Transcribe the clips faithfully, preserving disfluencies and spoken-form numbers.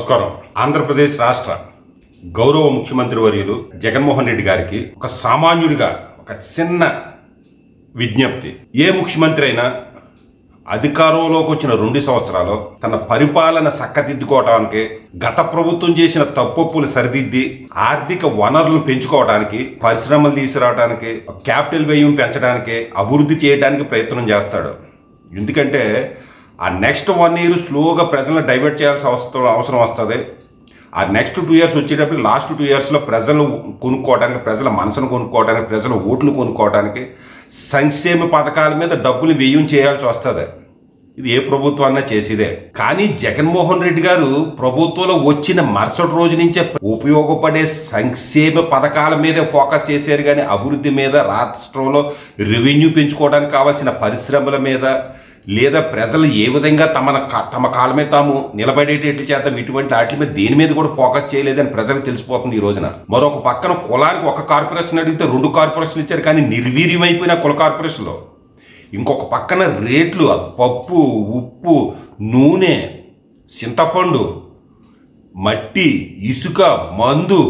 నమస్కారం. ఆంధ్రప్రదేశ్ రాష్ట్ర గౌరవ ముఖ్యమంత్రి వర్యులు జగన్మోహన్ రెడ్డి గారికి ఒక సామాన్యుడిగా ఒక చిన్న విజ్ఞప్తి. ఏ ముఖ్యమంత్రి అయినా అధికారంలోకి వచ్చిన రెండు సంవత్సరాలు తన పరిపాలన చక్కదిద్దుకోవడానికి, గత ప్రభుత్వం చేసిన తప్పులు సరిదిద్ది ఆర్థిక వనరులను పెంచుకోవడానికి, పరిశ్రమలు తీసుకురావడానికి, క్యాపిటల్ వ్యయం పెంచడానికి, అభివృద్ధి చేయడానికి ప్రయత్నం చేస్తాడు. ఎందుకంటే ఆ నెక్స్ట్ వన్ ఇయర్ స్లోగా ప్రజలను డైవర్ట్ చేయాల్సిన అవసరం అవసరం వస్తుంది. ఆ నెక్స్ట్ టూ ఇయర్స్ వచ్చేటప్పుడు లాస్ట్ టూ ఇయర్స్లో ప్రజలు కొనుక్కోవడానికి, ప్రజల మనసును కొనుక్కోవడానికి, ప్రజల ఓట్లు కొనుక్కోవడానికి సంక్షేమ పథకాల మీద డబ్బులు వ్యయం చేయాల్సి వస్తుంది. ఇది ఏ ప్రభుత్వాన్నా చేసేదే. కానీ జగన్మోహన్ రెడ్డి గారు ప్రభుత్వంలో వచ్చిన మరుసటి రోజు నుంచే ఉపయోగపడే సంక్షేమ పథకాల మీదే ఫోకస్ చేశారు. కానీ అభివృద్ధి మీద, రాష్ట్రంలో రెవెన్యూ పెంచుకోవడానికి కావాల్సిన పరిశ్రమల మీద, లేదా ప్రజలు ఏ విధంగా తమ తమ కాలమే తాము నిలబడేటట్లు చేద్దాం, ఇటువంటి వాటి మీద దేని మీద కూడా ఫోకస్ చేయలేదని ప్రజలకు తెలిసిపోతుంది ఈ రోజున. మరొక పక్కన కులానికి ఒక కార్పొరేషన్ అడిగితే రెండు కార్పొరేషన్లు ఇచ్చారు, కానీ నిర్వీర్యమైపోయిన కుల కార్పొరేషన్లో. ఇంకొక పక్కన రేట్లు, పప్పు, ఉప్పు, నూనె, చింతపండు, మట్టి, ఇసుక, మందు,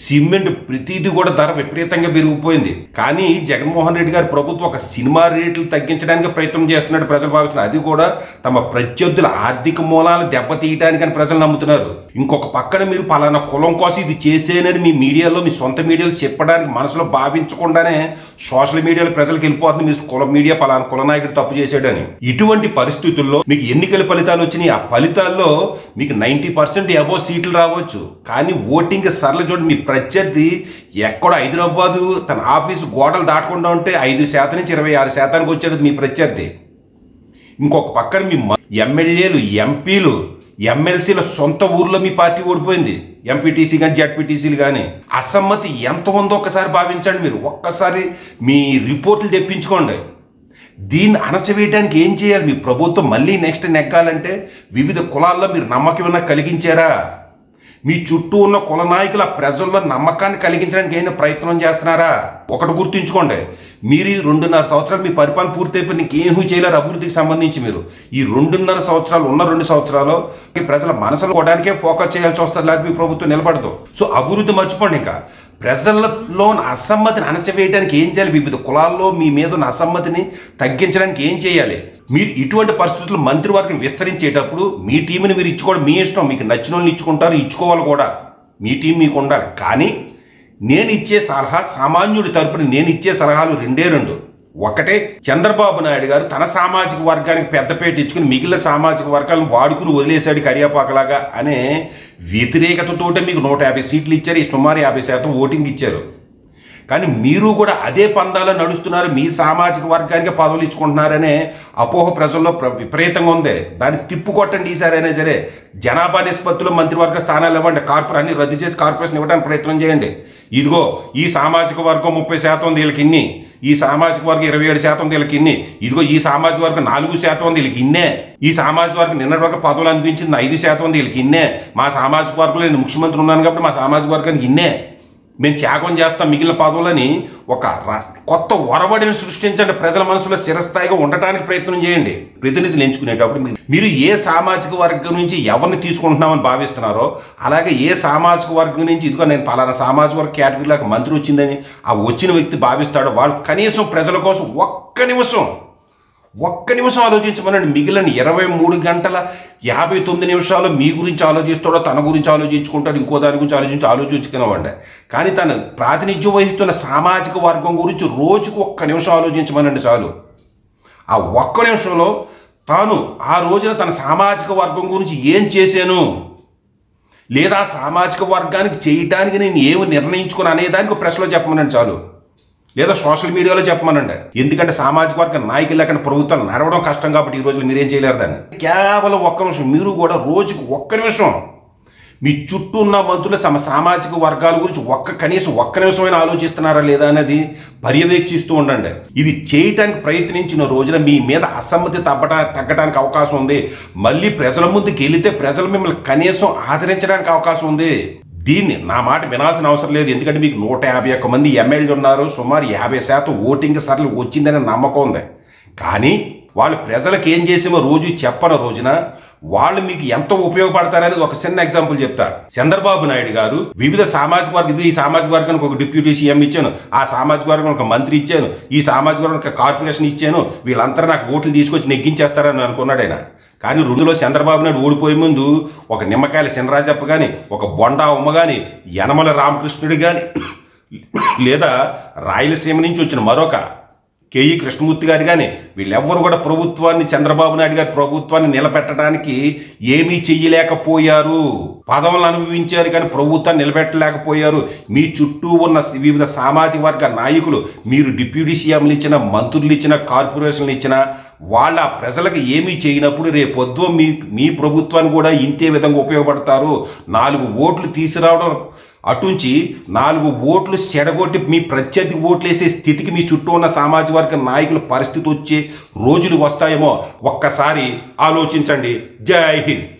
సిమెంట్ ప్రతిదీ కూడా ధర విపరీతంగా పెరిగిపోయింది. కానీ జగన్మోహన్ రెడ్డి గారు ప్రభుత్వం ఒక సినిమా రేట్లు తగ్గించడానికి ప్రయత్నం చేస్తున్నాడు ప్రజలు భావిస్తున్నారు. అది కూడా తమ ప్రత్యర్థుల ఆర్థిక మూలాలను దెబ్బతీయడానికని ప్రజలు నమ్ముతున్నారు. ఇంకొక పక్కన మీరు పలానా కులం కోసం ఇది చేసేనని మీ మీడియాలో, మీ సొంత మీడియాలో చెప్పడానికి మనసులో భావించకుండానే సోషల్ మీడియాలో ప్రజలకు వెళ్ళిపోతుంది, మీ కులం మీడియా పలానా కుల నాయకుడు తప్పు చేశాడని. ఇటువంటి పరిస్థితుల్లో మీకు ఎన్నికల ఫలితాలు వచ్చినాయి. ఆ ఫలితాల్లో మీకు నైంటీ పర్సెంట్ అబోవ్ సీట్లు రావచ్చు. కానీ ఓటింగ్ సరళ చూడండి, ప్రత్యర్థి ఎక్కడ హైదరాబాదు తన ఆఫీసు గోడలు దాటకుండా ఉంటే ఐదు శాతం నుంచి ఇరవై ఆరు శాతానికి వచ్చాడు మీ ప్రత్యర్థి. ఇంకొక పక్కన మీ ఎమ్మెల్యేలు, ఎంపీలు, ఎమ్మెల్సీల సొంత ఊర్లో మీ పార్టీ ఓడిపోయింది. ఎంపీటీసీ కానీ, జడ్పీటీసీలు కానీ. అసమ్మతి ఎంత ఉందో ఒక్కసారి భావించండి. మీరు ఒక్కసారి మీ రిపోర్ట్లు తెప్పించుకోండి. దీన్ని అణచివేయడానికి ఏం చేయాలి? మీ ప్రభుత్వం మళ్ళీ నెక్స్ట్ నెగ్గాలంటే వివిధ కులాల్లో మీరు నమ్మకమైనా కలిగించారా? మీ చుట్టూ ఉన్న కుల నాయకుల ప్రజల్లో నమ్మకాన్ని కలిగించడానికి ఏమైనా ప్రయత్నం చేస్తున్నారా? ఒకటి గుర్తుంచుకోండి, మీరు రెండున్నర సంవత్సరాలు మీ పరిపాలన పూర్తయిపోయి ఇంకేమీ చేయలేరు అభివృద్ధికి సంబంధించి. మీరు ఈ రెండున్నర సంవత్సరాలు ఉన్న రెండు సంవత్సరాలు మీ ప్రజల మనసులో పోవడానికే ఫోకస్ చేయాల్సి వస్తుంది, లేకపోతే మీ ప్రభుత్వం నిలబడదు. సో అభివృద్ధి మర్చిపోండి. ఇంకా ప్రజల్లో అసమ్మతిని అణచివేయడానికి ఏం చేయాలి? వివిధ కులాల్లో మీ మీద ఉన్న అసమ్మతిని తగ్గించడానికి ఏం చేయాలి? మీరు ఇటువంటి పరిస్థితుల్లో మంత్రివర్గం విస్తరించేటప్పుడు మీ టీంని మీరు ఇచ్చుకోవడం మీ ఇష్టం. మీకు నచ్చిన వాళ్ళని ఇచ్చుకుంటారు, ఇచ్చుకోవాలి కూడా. మీ టీం మీకు ఉండాలి. కానీ నేను ఇచ్చే సలహా, సామాన్యుడి తరపున నేను ఇచ్చే సలహాలు రెండే రెండు. ఒకటే, చంద్రబాబు నాయుడు గారు తన సామాజిక వర్గానికి పెద్దపేట ఇచ్చుకుని మిగిలిన సామాజిక వర్గాలను వాడుకుని వదిలేశాడు కరియాపాకలాగా అనే వ్యతిరేకతతోటే మీకు నూట యాభై సీట్లు ఇచ్చారు, సుమారు యాభై శాతం ఓటింగ్ ఇచ్చారు. కానీ మీరు కూడా అదే పందాలో నడుస్తున్నారు, మీ సామాజిక వర్గానికి పదవులు ఇచ్చుకుంటున్నారనే అపోహ ప్రజల్లో విపరీతంగా ఉంది. దాన్ని తిప్పుకొట్టండి ఈసారి అయినా సరే. జనాభా నిష్పత్తిలో మంత్రివర్గ స్థానాలు ఇవ్వండి, కార్పొరేట్ అన్ని రద్దు చేసి కార్పొరేషన్ ఇవ్వడానికి ప్రయత్నం చేయండి. ఇదిగో ఈ సామాజిక వర్గం ముప్పై శాతం వీళ్ళకి ఇన్ని, ఈ సామాజిక వర్గం ఇరవై ఏడు శాతం వీళ్ళకి ఇన్ని, ఇదిగో ఈ సామాజిక వర్గం నాలుగు శాతం వీళ్ళకి ఇన్నే, ఈ సామాజిక వర్గం నిన్నటి వరకు పదవులు అనిపించింది ఐదు శాతం వీళ్ళకి ఇన్నే, మా సామాజిక వర్గంలో నేను ముఖ్యమంత్రి ఉన్నాను కాబట్టి మా సామాజిక వర్గానికి ఇన్నే, మేము త్యాగం చేస్తాం మిగిలిన పదవులని ఒక కొత్త ఒరవడిని సృష్టించండి. ప్రజల మనసులో స్థిరస్థాయిగా ఉండటానికి ప్రయత్నం చేయండి. ప్రతినిధులు ఎంచుకునేటప్పుడు మీరు ఏ సామాజిక వర్గం నుంచి ఎవరిని తీసుకుంటున్నామని భావిస్తున్నారో, అలాగే ఏ సామాజిక వర్గం నుంచి ఇదిగో నేను పలానా సామాజిక వర్గ కేటగిరీలకు మంత్రి వచ్చిందని ఆ వచ్చిన వ్యక్తి భావిస్తాడో వాళ్ళు కనీసం ప్రజల కోసం ఒక్క నిమిషం ఒక్క నిమిషం ఆలోచించమనండి. మిగిలిన ఇరవై మూడు గంటల యాభై తొమ్మిది నిమిషాలు మీ గురించి ఆలోచిస్తాడో, తన గురించి ఆలోచించుకుంటాడు, ఇంకో దాని గురించి ఆలోచించి ఆలోచించుకునేవాడి. కానీ తను ప్రాతినిధ్యం వహిస్తున్న సామాజిక వర్గం గురించి రోజుకు ఒక్క నిమిషం ఆలోచించమనండి చాలు. ఆ ఒక్క నిమిషంలో తాను ఆ రోజున తన సామాజిక వర్గం గురించి ఏం చేశాను, లేదా సామాజిక వర్గానికి చేయడానికి నేను ఏమి నిర్ణయించుకుని అనేదానికి ప్రెస్లో చెప్పమనండి చాలు, లేదా సోషల్ మీడియాలో చెప్పమనండి. ఎందుకంటే సామాజిక వర్గ నాయకులు లేకుండా ప్రభుత్వాలు నడవడం కష్టం కాబట్టి ఈ రోజులు మీరేం చేయలేరు దాన్ని. కేవలం ఒక్క నిమిషం, మీరు కూడా రోజుకు ఒక్క నిమిషం మీ చుట్టూ ఉన్న మంత్రులు తమ సామాజిక వర్గాల గురించి ఒక్క కనీసం ఒక్క నిమిషమైనా ఆలోచిస్తున్నారా లేదా అనేది పర్యవేక్షిస్తూ ఉండండి. ఇది చేయటానికి ప్రయత్నించిన రోజున మీ మీద అసమ్మతి తగ్గటా తగ్గడానికి అవకాశం ఉంది. మళ్ళీ ప్రజల ముందుకు వెళితే ప్రజలు మిమ్మల్ని కనీసం ఆదరించడానికి అవకాశం ఉంది. దీన్ని నా మాట వినాల్సిన అవసరం లేదు. ఎందుకంటే మీకు నూట యాభై ఒక్క మంది ఎమ్మెల్యేలు ఉన్నారు, సుమారు యాభై శాతం ఓటింగ్ సరళి వచ్చిందనే నమ్మకం ఉంది. కానీ వాళ్ళు ప్రజలకు ఏం చేసామో రోజు చెప్పని రోజున వాళ్ళు మీకు ఎంత ఉపయోగపడతారనేది ఒక చిన్న ఎగ్జాంపుల్ చెప్తారు. చంద్రబాబు నాయుడు గారు వివిధ సామాజిక వర్గ ఈ సామాజిక వర్గానికి ఒక డిప్యూటీ సీఎం ఇచ్చాను, ఆ సామాజిక వర్గానికి ఒక మంత్రి ఇచ్చాను, ఈ సామాజిక వర్గానికి కార్పొరేషన్ ఇచ్చాను, వీళ్ళంతా నాకు ఓట్లు తీసుకొచ్చి నెగ్గించేస్తారని అనుకున్నాడు ఆయన. కానీ రెండులో చంద్రబాబు నాయుడు ఓడిపోయే ముందు ఒక నిమ్మకాయల చినరాజప్ప కానీ, ఒక బొండా ఉమ్మ కానీ, యనమల రామకృష్ణుడు కానీ, లేదా రాయలసీమ నుంచి వచ్చిన మరొక కేఈ కృష్ణమూర్తి గారు కానీ, వీళ్ళెవ్వరు కూడా ప్రభుత్వాన్ని చంద్రబాబు నాయుడు గారి ప్రభుత్వాన్ని నిలబెట్టడానికి ఏమీ చెయ్యలేకపోయారు. పదవులను అనుభవించారు కానీ ప్రభుత్వాన్ని నిలబెట్టలేకపోయారు. మీ చుట్టూ ఉన్న వివిధ సామాజిక వర్గ నాయకులు, మీరు డిప్యూటీ సీఎంలు ఇచ్చిన, మంత్రులు ఇచ్చిన, కార్పొరేషన్లు ఇచ్చిన, వాళ్ళ ప్రజలకు ఏమీ చేయనప్పుడు రేపొద్దు మీ మీ ప్రభుత్వాన్ని కూడా ఇంతే విధంగా ఉపయోగపడతారు. నాలుగు ఓట్లు తీసుకురావడం అటుంచి నాలుగు ఓట్లు చెడగొట్టి మీ ప్రత్యర్థి ఓట్లు వేసే స్థితికి మీ చుట్టూ ఉన్న సామాజిక వర్గ నాయకుల పరిస్థితి వచ్చే రోజులు వస్తాయేమో ఒక్కసారి ఆలోచించండి. జై హింద్.